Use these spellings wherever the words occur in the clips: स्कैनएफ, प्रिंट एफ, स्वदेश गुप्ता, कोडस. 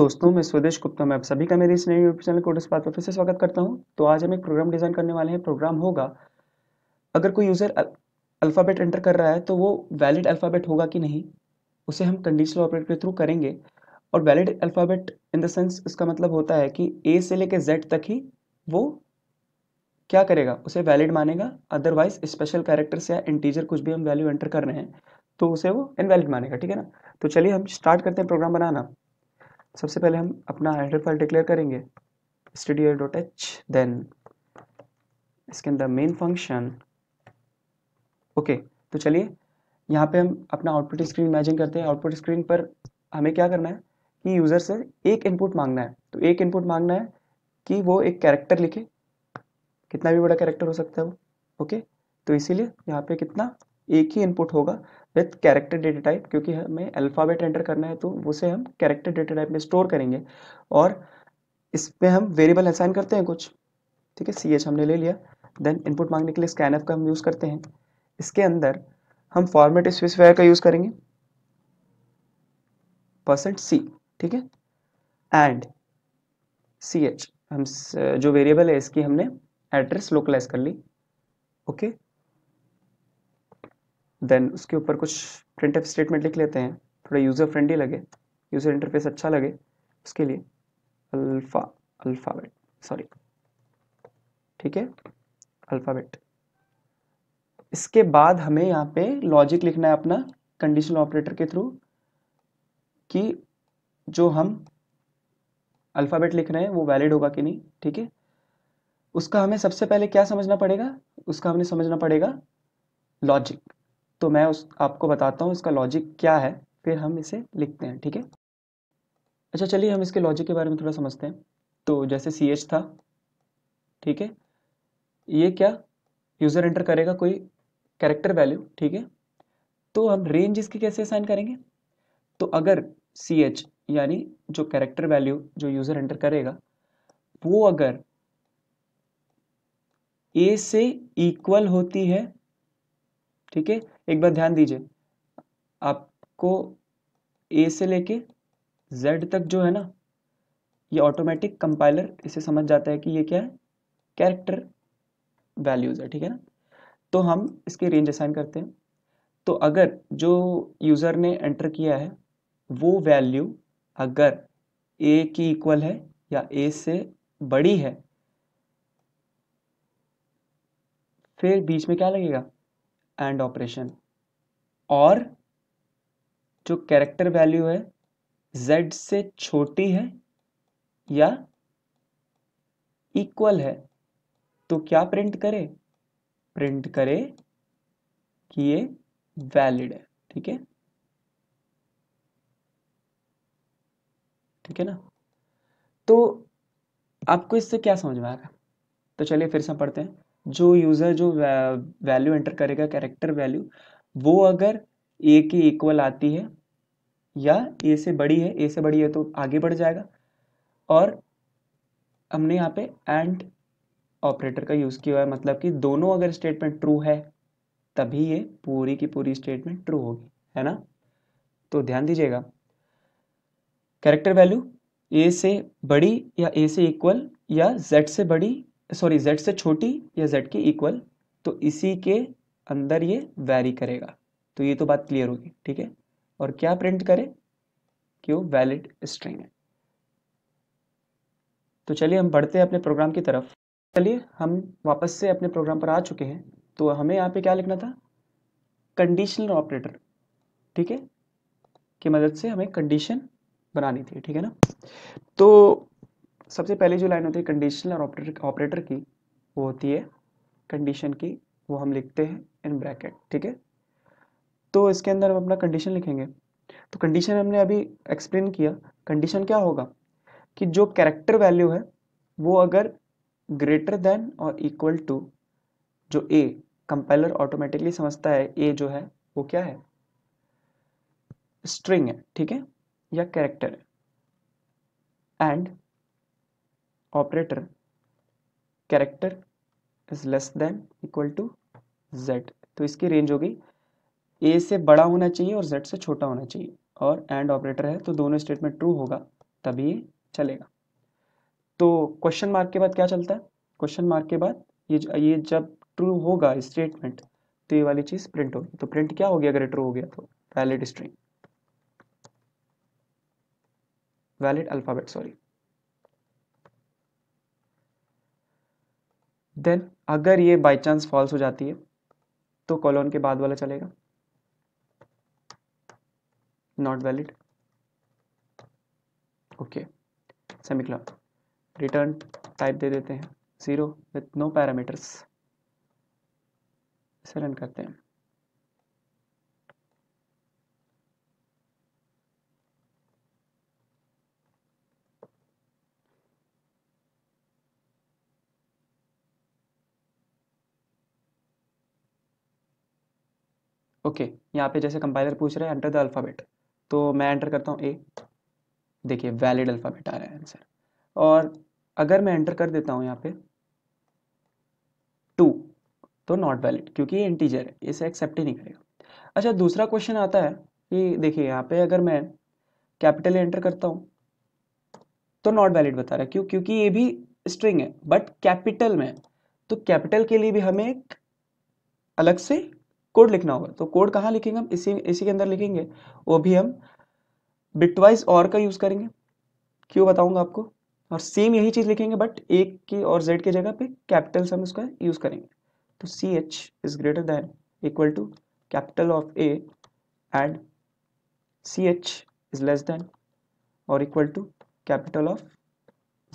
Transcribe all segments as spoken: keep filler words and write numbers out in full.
दोस्तों, मैं स्वदेश गुप्ता में आप सभी का मेरे इस नए यूट्यूब चैनल कोडस बात पर फिर से स्वागत करता हूं। तो आज हम एक प्रोग्राम डिज़ाइन करने वाले हैं। प्रोग्राम होगा, अगर कोई यूज़र अल्फ़ाबेट एंटर कर रहा है तो वो वैलिड अल्फ़ाबेट होगा कि नहीं, उसे हम कंडीशनल ऑपरेटर के थ्रू करेंगे। और valid alphabet in the sense, इसका मतलब होता है कि ए से लेकर जेड तक ही वो क्या करेगा, उसे वैलिड मानेगा। अदरवाइज स्पेशल कैरेक्टर्स या इंटीजर कुछ भी हम वैल्यू एंटर कर रहे हैं तो उसे वो इनवैलिड मानेगा, ठीक है ना। तो चलिए हम स्टार्ट करते हैं प्रोग्राम बनाना। सबसे पहले हम अपना हेडर फाइल डिक्लेयर करेंगे स्टूडियो डॉट एच, देन इसके अंदर मेन फंक्शन, ओके। तो चलिए यहाँ पे हम अपना आउटपुट स्क्रीन इमेजिन करते हैं। आउटपुट स्क्रीन पर हमें क्या करना है कि यूज़र से एक इनपुट मांगना है। तो एक इनपुट मांगना है कि वो एक कैरेक्टर लिखे, कितना भी बड़ा कैरेक्टर हो सकता है वो, ओके। तो इसीलिए यहाँ पे कितना एक ही इनपुट होगा विथ कैरेक्टर डेटा टाइप, क्योंकि हमें अल्फ़ाबेट एंटर करना है तो उसे हम कैरेक्टर डेटा टाइप में स्टोर करेंगे। और इसमें हम वेरिएबल असाइन करते हैं कुछ, ठीक है। सी एच हमने ले लिया। देन इनपुट मांगने के लिए स्कैनएफ का हम यूज़ करते हैं। इसके अंदर हम फॉर्मेट स्पेसिफायर का यूज़ करेंगे परसेंट सी, ठीक है। एंड सी एच हम जो वेरिएबल है इसकी हमने एड्रेस लोकलाइज कर ली, ओके। देन उसके ऊपर कुछ प्रिंट एफ स्टेटमेंट लिख लेते हैं, थोड़ा यूज़र फ्रेंडली लगे, यूज़र इंटरफेस अच्छा लगे उसके लिए। अल्फा अल्फ़ाबेट सॉरी ठीक है, अल्फ़ाबेट। इसके बाद हमें यहाँ पे लॉजिक लिखना है अपना कंडीशनल ऑपरेटर के थ्रू, कि जो हम अल्फ़ाबेट लिख रहे हैं वो वैलिड होगा कि नहीं, ठीक है। उसका हमें सबसे पहले क्या समझना पड़ेगा, उसका हमें समझना पड़ेगा लॉजिक। तो मैं उस आपको बताता हूँ इसका लॉजिक क्या है, फिर हम इसे लिखते हैं, ठीक है। अच्छा चलिए हम इसके लॉजिक के बारे में थोड़ा समझते हैं। तो जैसे सी एच था, ठीक है, ये क्या, यूज़र एंटर करेगा कोई कैरेक्टर वैल्यू, ठीक है। तो हम रेंज इसकी कैसे असाइन करेंगे, तो अगर सी एच यानी जो कैरेक्टर वैल्यू जो यूज़र एंटर करेगा वो अगर ए से इक्वल होती है, ठीक है। एक बार ध्यान दीजिए, आपको ए से लेके जेड तक जो है ना, ये ऑटोमेटिक कंपाइलर इसे समझ जाता है कि ये क्या है, कैरेक्टर वैल्यूज़ है, ठीक है ना। तो हम इसकी रेंज असाइन करते हैं। तो अगर जो यूज़र ने एंटर किया है वो वैल्यू अगर ए की इक्वल है या ए से बड़ी है, फिर बीच में क्या लगेगा, एंड ऑपरेशन। और जो कैरेक्टर वैल्यू है z से छोटी है या इक्वल है तो क्या प्रिंट करे, प्रिंट करे कि ये वैलिड है, ठीक है, ठीक है ना। तो आपको इससे क्या समझ में आ रहा है। तो चलिए फिर से पढ़ते हैं। जो यूज़र जो वैल्यू एंटर करेगा कैरेक्टर वैल्यू, वो अगर ए के इक्वल आती है या ए से बड़ी है, ए से बड़ी है तो आगे बढ़ जाएगा। और हमने यहाँ पे एंड ऑपरेटर का यूज़ किया है, मतलब कि दोनों अगर स्टेटमेंट ट्रू है तभी ये पूरी की पूरी स्टेटमेंट ट्रू होगी, है ना। तो ध्यान दीजिएगा, कैरेक्टर वैल्यू ए से बड़ी या ए से इक्वल या जेड से बड़ी सॉरी z से छोटी या z के इक्वल, तो इसी के अंदर ये वैरी करेगा। तो ये तो बात क्लियर होगी, ठीक है। और क्या प्रिंट करें कि वो वैलिड स्ट्रिंग है। तो चलिए हम बढ़ते हैं अपने प्रोग्राम की तरफ। चलिए हम वापस से अपने प्रोग्राम पर आ चुके हैं। तो हमें यहाँ पे क्या लिखना था, कंडीशनल ऑपरेटर, ठीक है, की मदद से हमें कंडीशन बनानी थी, ठीक है ना। तो सबसे पहले जो लाइन होती है कंडीशनल और ऑपरेटर ऑपरेटर की, वो होती है कंडीशन की, वो हम लिखते हैं इन ब्रैकेट, ठीक है। तो इसके अंदर हम अपना कंडीशन लिखेंगे। तो कंडीशन हमने अभी एक्सप्लेन किया। कंडीशन क्या होगा कि जो कैरेक्टर वैल्यू है वो अगर ग्रेटर देन और इक्वल टू, जो ए कंपाइलर ऑटोमेटिकली समझता है ए जो है वो क्या है, स्ट्रिंग है, ठीक है, या कैरेक्टर है। And operator character is less than equal to Z, तो इसकी रेंज होगी ए से बड़ा होना चाहिए और जेड से छोटा होना चाहिए। और एंड ऑपरेटर है तो दोनों स्टेटमेंट ट्रू होगा तभी ये चलेगा। तो क्वेश्चन मार्क के बाद क्या चलता है, क्वेश्चन मार्क के बाद ये ये जब ट्रू होगा स्टेटमेंट तो ये वाली चीज प्रिंट होगी। तो प्रिंट क्या होगी अगर ट्रू हो गया तो, valid string, valid alphabet sorry. Then अगर ये बाय चांस फॉल्स हो जाती है तो कॉलन के बाद वाला चलेगा, not valid, okay semicolon. Return type दे देते हैं जीरो विथ नो पैरामीटर्स, इसे रन करते हैं। ओके okay, यहाँ पे जैसे कंपाइलर पूछ रहा है एंटर द अल्फ़ाबेट, तो मैं एंटर करता हूँ ए, देखिए वैलिड अल्फ़ाबेट आ रहा है आंसर। और अगर मैं एंटर कर देता हूँ यहाँ पे टू तो नॉट वैलिड, क्योंकि ये इंटीजर है, इसे एक्सेप्ट ही नहीं करेगा। अच्छा दूसरा क्वेश्चन आता है कि देखिए यहाँ पे अगर मैं कैपिटल एंटर करता हूँ तो नॉट वैलिड बता रहा है, क्यों, क्योंकि ये भी स्ट्रिंग है बट कैपिटल में, तो कैपिटल के लिए भी हमें एक अलग से कोड लिखना होगा। तो कोड कहाँ लिखेंगे हम, इसी इसी के अंदर लिखेंगे, वो भी हम बिटवाइज और का यूज़ करेंगे, क्यों बताऊंगा आपको। और सेम यही चीज़ लिखेंगे बट एक की और जेड की जगह पे कैपिटल हम उसका यूज़ करेंगे। तो C H is greater than equal to capital of A and C H is less than और equal to capital of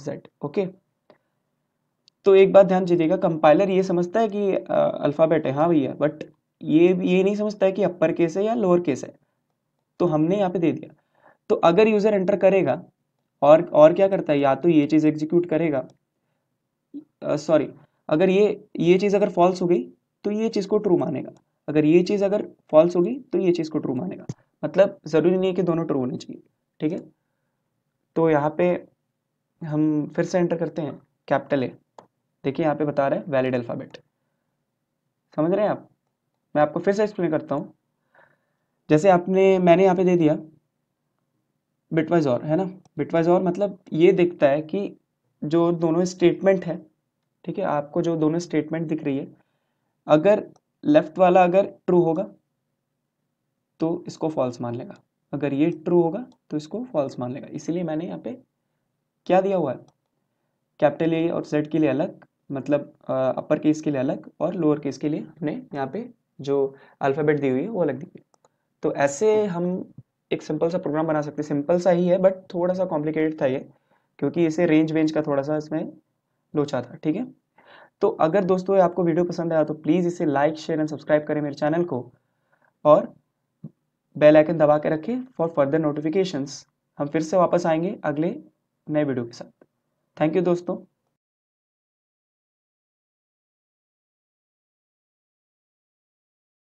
Z. Okay तो एक बात ध्यान दीजिएगा, कंपाइलर ये समझता है कि अल्फ़ाबेट है, हाँ भैया, बट ये ये नहीं समझता है कि अपर केस है या लोअर केस है। तो हमने यहाँ पे दे दिया, तो अगर यूज़र एंटर करेगा और और क्या करता है, या तो ये चीज़ एग्जीक्यूट करेगा, सॉरी अगर ये ये चीज़ अगर फॉल्स हो गई तो ये चीज़ को ट्रू मानेगा, अगर ये चीज़ अगर फॉल्स हो गई तो ये चीज़ को ट्रू मानेगा, मतलब ज़रूरी नहीं है कि दोनों ट्रू होने चाहिए, ठीक है। तो यहाँ पे हम फिर से एंटर करते हैं कैपिटल ए, देखिए यहाँ पे बता रहे हैं वैलिड अल्फ़ाबेट, समझ रहे हैं आप। मैं आपको फिर से एक्सप्लेन करता हूँ, जैसे आपने मैंने यहाँ पे दे दिया बिटवाइज और, है ना, बिटवाइज और मतलब ये दिखता है कि जो दोनों स्टेटमेंट है, ठीक है, आपको जो दोनों स्टेटमेंट दिख रही है, अगर लेफ़्ट वाला अगर ट्रू होगा तो इसको फॉल्स मान लेगा, अगर ये ट्रू होगा तो इसको फॉल्स मान लेगा। इसीलिए मैंने यहाँ पे क्या दिया हुआ है, कैपिटल ए और जेड के लिए अलग, मतलब अपर केस के लिए अलग और लोअर केस के लिए हमने यहाँ पे जो अल्फ़ाबेट दी हुई है वो अलग दी हुई है। तो ऐसे हम एक सिंपल सा प्रोग्राम बना सकते हैं, सिंपल सा ही है बट थोड़ा सा कॉम्प्लिकेटेड था ये, क्योंकि इसे रेंज वेंज का थोड़ा सा इसमें लोचा था, ठीक है। तो अगर दोस्तों आपको वीडियो पसंद आया तो प्लीज़ इसे लाइक शेयर एंड सब्सक्राइब करें मेरे चैनल को, और बेल आइकन दबा के रखें फॉर फर्दर नोटिफिकेशंस। हम फिर से वापस आएंगे अगले नए वीडियो के साथ। थैंक यू दोस्तों।